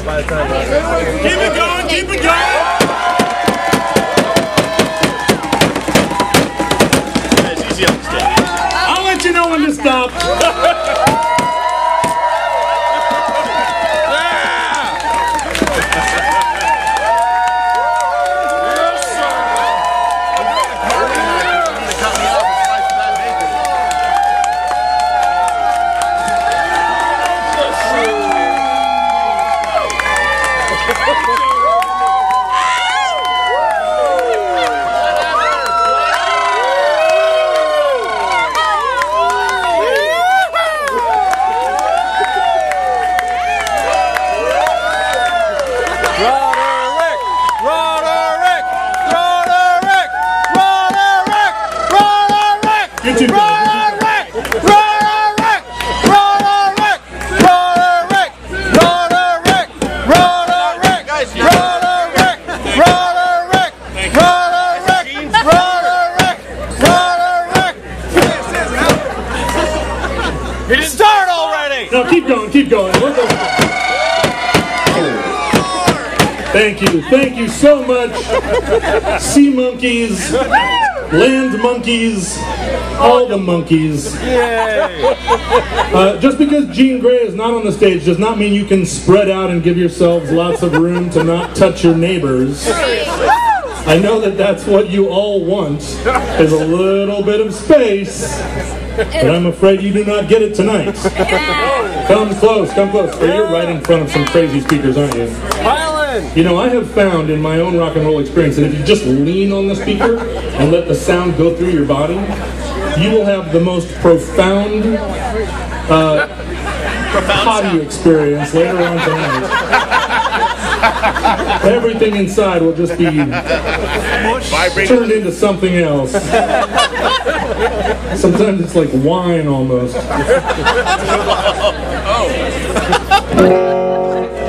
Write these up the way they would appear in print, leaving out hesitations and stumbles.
out by the time. Keep it going, keep it going! It's easy on the stick. I'll let you know when to stop. No, keep going, keep going. We're going. Thank you so much. Sea monkeys, land monkeys, all the monkeys. Just because Jean Grey is not on the stage does not mean you can spread out and give yourselves lots of room to not touch your neighbors. I know that that's what you all want, is a little bit of space, but I'm afraid you do not get it tonight. Come close, or you're right in front of some crazy speakers, aren't you? You know, I have found in my own rock and roll experience that if you just lean on the speaker and let the sound go through your body, you will have the most profound potty experience later on tonight. Everything inside will just be turned into something else. Sometimes it's like wine almost.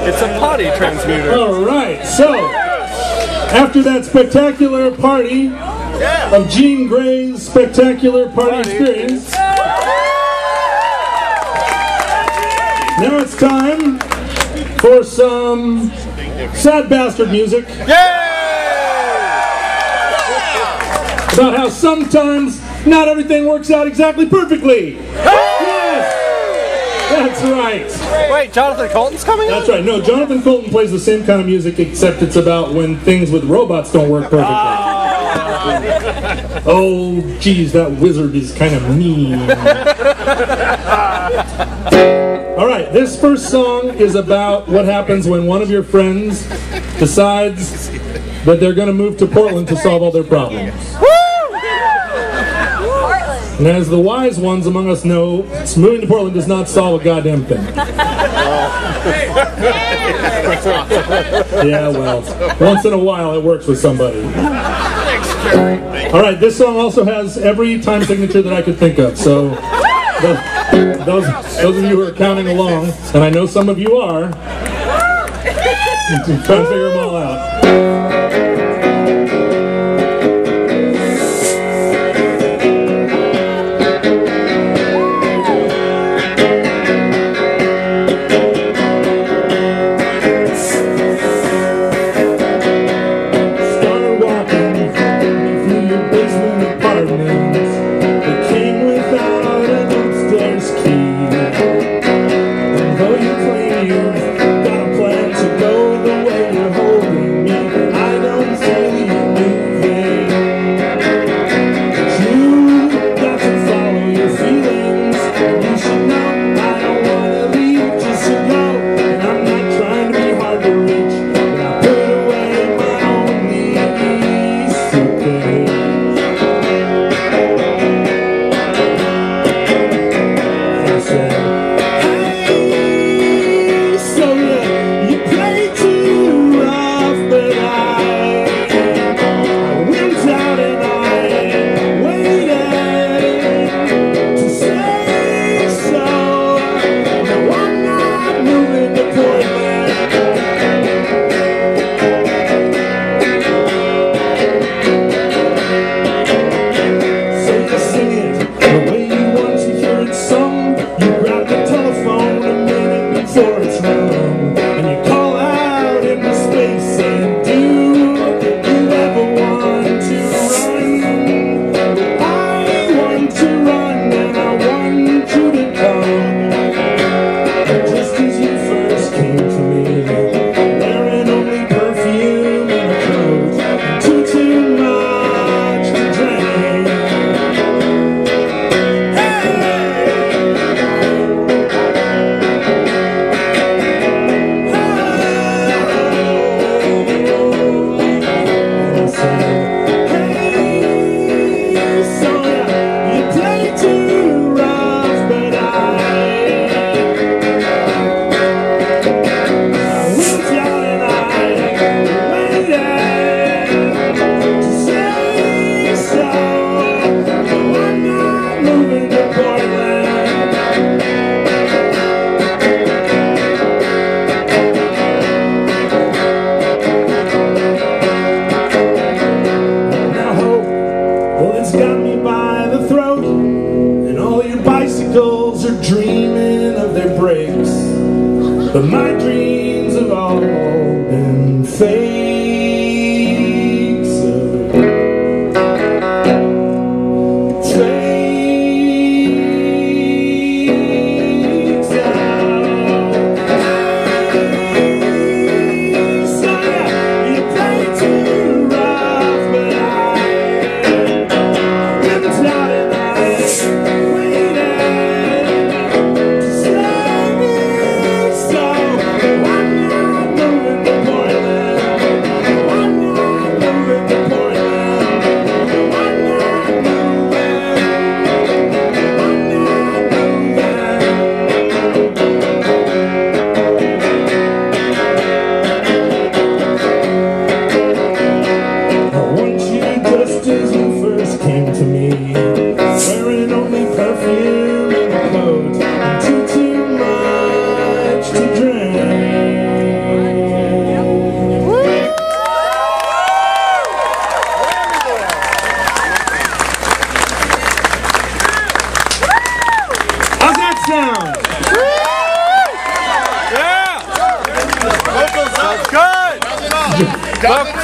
It's a potty transmitter. All right, so after that spectacular party of Jean Grey's spectacular party experience, now it's time for some sad bastard music. About how sometimes not everything works out exactly perfectly. Yes, that's right. Wait, Jonathan Coulton's coming up? That's right. No, Jonathan Coulton plays the same kind of music, except it's about when things with robots don't work perfectly. Oh, geez, that wizard is kind of mean. All right, this first song is about what happens when one of your friends decides that they're going to move to Portland to solve all their problems. And as the wise ones among us know, moving to Portland does not solve a goddamn thing. Yeah, well, once in a while it works with somebody. All right, this song also has every time signature that I could think of, so those of you who are counting along, and I know some of you are, you can try and figure them all out. Though you claim you've got a plan to go the way you're holding me, But my dreams have all been fakes, fakes out. So yeah, you play it too rough, but I am clouded eyes. Down. Yeah! Vocals up. Good! Good.